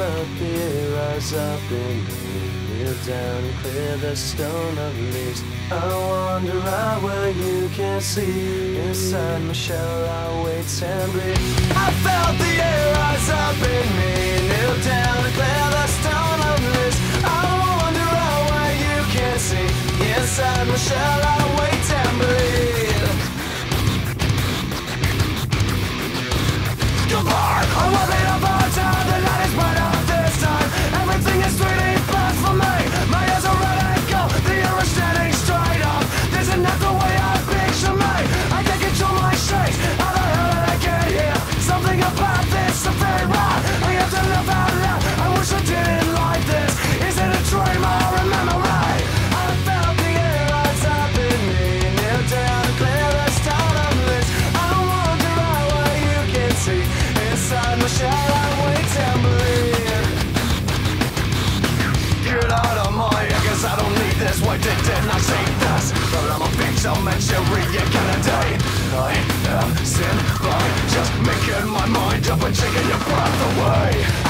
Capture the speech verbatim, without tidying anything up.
of fear, rise up in me, kneel down and clear the stone of leaves. I wander out where you can't see, inside my shell I wait and bleed. I felt the air rise up in me, kneel down and clear the stone of leaves. I wander out where you can't see, inside my shell I wait and bleed. Come on, I want it up on time, the night is bright off this time. Everything is really fast for me, my eyes are red and gold, the air is standing straight up. This is not the way I picture me, I can't control my shakes. How the hell did I get here? Something about this, something wrong, I have to live out loud. I wish I didn't like this, is it a dream I remember right? I felt the air rise up in me, kneel down, clear the start of this. I wonder how well you can see, inside my shell I wait and bleed. Get out of my ear, cause I don't need this. Why didn't I see this? But I'm a victim and you're reincarnated. I am sin by just making my mind up and taking your breath away.